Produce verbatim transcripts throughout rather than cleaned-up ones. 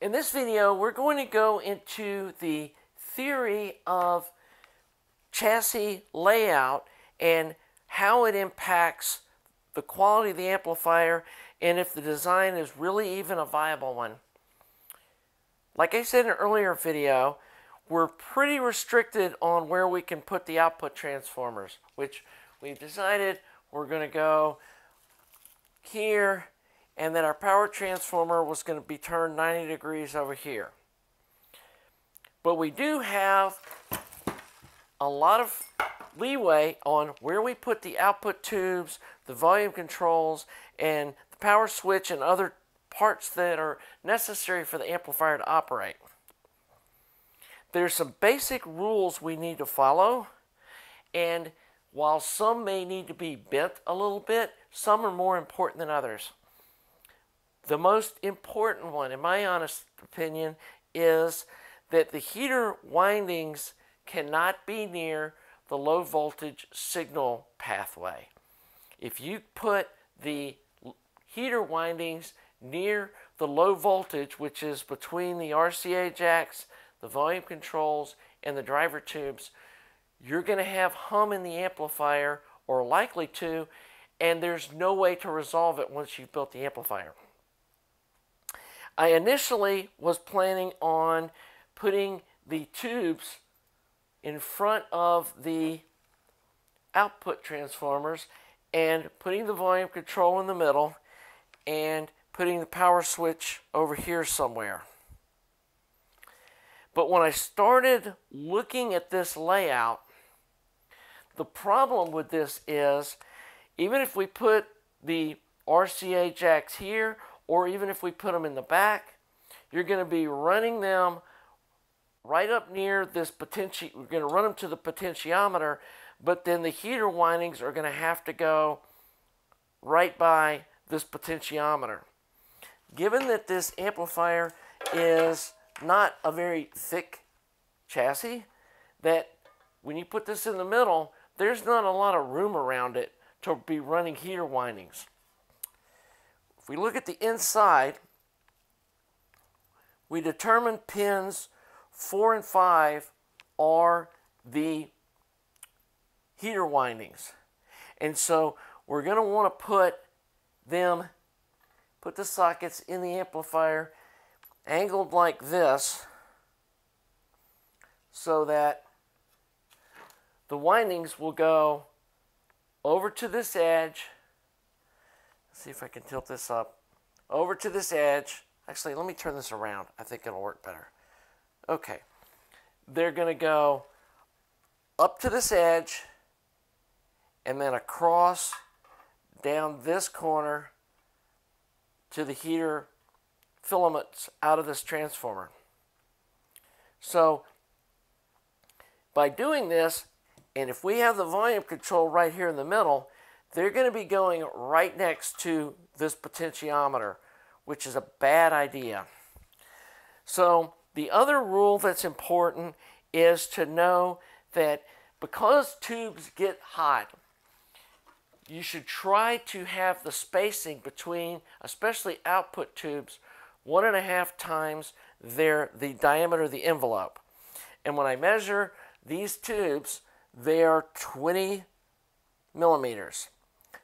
In this video, we're going to go into the theory of chassis layout and how it impacts the quality of the amplifier and if the design is really even a viable one. Like I said in an earlier video, we're pretty restricted on where we can put the output transformers, which we've decided we're going to go here, and then our power transformer was going to be turned ninety degrees over here. But we do have a lot of leeway on where we put the output tubes, the volume controls, and the power switch and other parts that are necessary for the amplifier to operate. There's some basic rules we need to follow, and while some may need to be bent a little bit, some are more important than others. The most important one, in my honest opinion, is that the heater windings cannot be near the low voltage signal pathway. If you put the heater windings near the low voltage, which is between the R C A jacks, the volume controls, and the driver tubes, you're going to have hum in the amplifier, or likely to, and there's no way to resolve it once you've built the amplifier. I initially was planning on putting the tubes in front of the output transformers and putting the volume control in the middle and putting the power switch over here somewhere. But when I started looking at this layout, the problem with this is even if we put the R C A jacks here, or even if we put them in the back, you're going to be running them right up near this potenti- we're going to run them to the potentiometer, but then the heater windings are going to have to go right by this potentiometer. Given that this amplifier is not a very thick chassis, that when you put this in the middle, there's not a lot of room around it to be running heater windings. If we look at the inside, we determine pins four and five are the heater windings. And so we're going to want to put them, put the sockets in the amplifier angled like this so that the windings will go over to this edge. See if I can tilt this up over to this edge. Actually, let me turn this around. I think it'll work better. Okay, they're going to go up to this edge and then across down this corner to the heater filaments out of this transformer. So by doing this, and if we have the volume control right here in the middle, they're going to be going right next to this potentiometer, which is a bad idea. So the other rule that's important is to know that because tubes get hot, you should try to have the spacing between, especially output tubes, one and a half times their, the diameter of the envelope. And when I measure these tubes, they are twenty millimeters.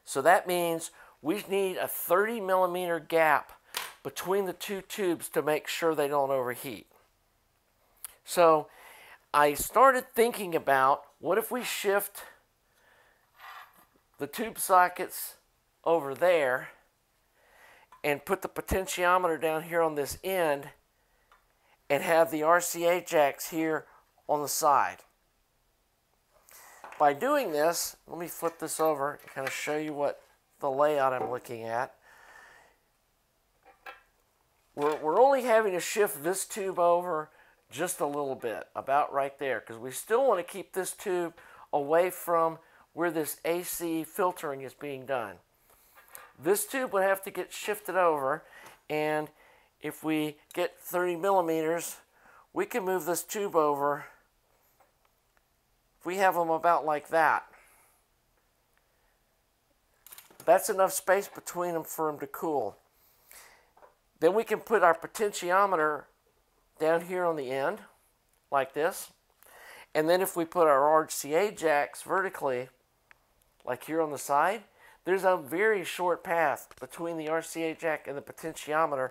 So that means we need a thirty millimeter gap between the two tubes to make sure they don't overheat. So I started thinking about, what if we shift the tube sockets over there and put the potentiometer down here on this end and have the R C A jacks here on the side. By doing this, let me flip this over and kind of show you what the layout I'm looking at. We're, we're only having to shift this tube over just a little bit, about right there, because we still want to keep this tube away from where this A C filtering is being done. This tube would have to get shifted over, and if we get thirty millimeters, we can move this tube over. We have them about like that. That's enough space between them for them to cool. Then we can put our potentiometer down here on the end, like this. And then if we put our R C A jacks vertically, like here on the side, there's a very short path between the R C A jack and the potentiometer,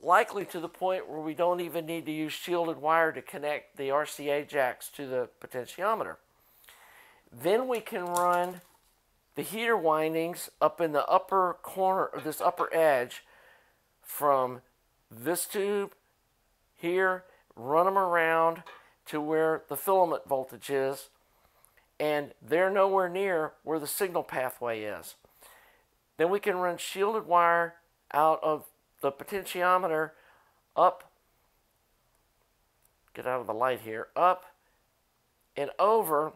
likely to the point where we don't even need to use shielded wire to connect the R C A jacks to the potentiometer. Then we can run the heater windings up in the upper corner of this upper edge from this tube here, run them around to where the filament voltage is, and they're nowhere near where the signal pathway is. Then we can run shielded wire out of the potentiometer up, get out of the light here, up and over,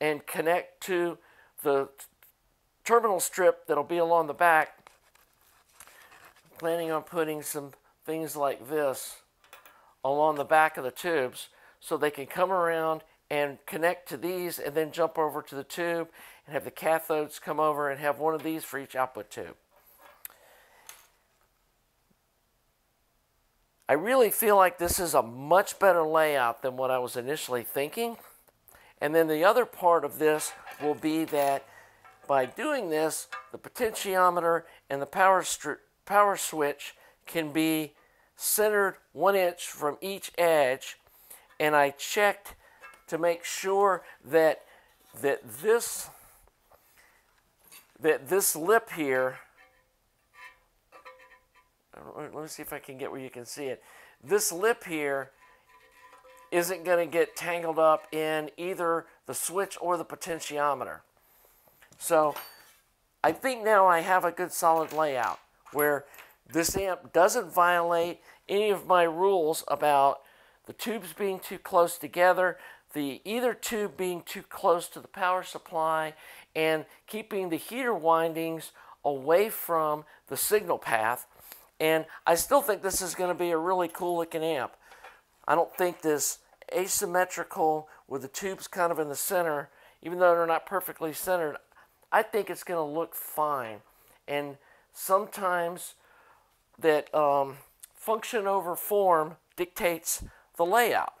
and connect to the terminal strip that'll be along the back. I'm planning on putting some things like this along the back of the tubes so they can come around and connect to these and then jump over to the tube and have the cathodes come over and have one of these for each output tube. I really feel like this is a much better layout than what I was initially thinking. And then the other part of this will be that by doing this, the potentiometer and the power, power switch can be centered one inch from each edge. And I checked to make sure that that this that this lip here, let me see if I can get where you can see it, this lip here isn't going to get tangled up in either the switch or the potentiometer. So I think now I have a good solid layout where this amp doesn't violate any of my rules about the tubes being too close together, the either tube being too close to the power supply, and keeping the heater windings away from the signal path. And I still think this is going to be a really cool looking amp. I don't think this asymmetrical with the tubes kind of in the center, even though they're not perfectly centered, I think it's going to look fine. And sometimes that um, function over form dictates the layout.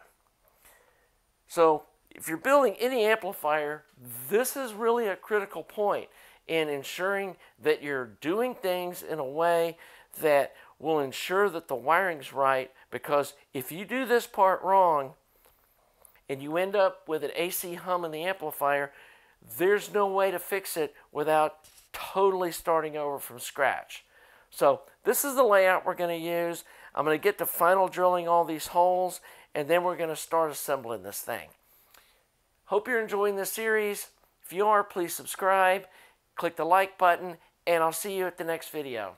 So if you're building any amplifier, this is really a critical point in ensuring that you're doing things in a way that will ensure that the wiring's right, because if you do this part wrong and you end up with an A C hum in the amplifier, there's no way to fix it without totally starting over from scratch. So this is the layout we're going to use. I'm going to get to final drilling all these holes, and then we're going to start assembling this thing. Hope you're enjoying this series. If you are, please subscribe, click the like button, and I'll see you at the next video.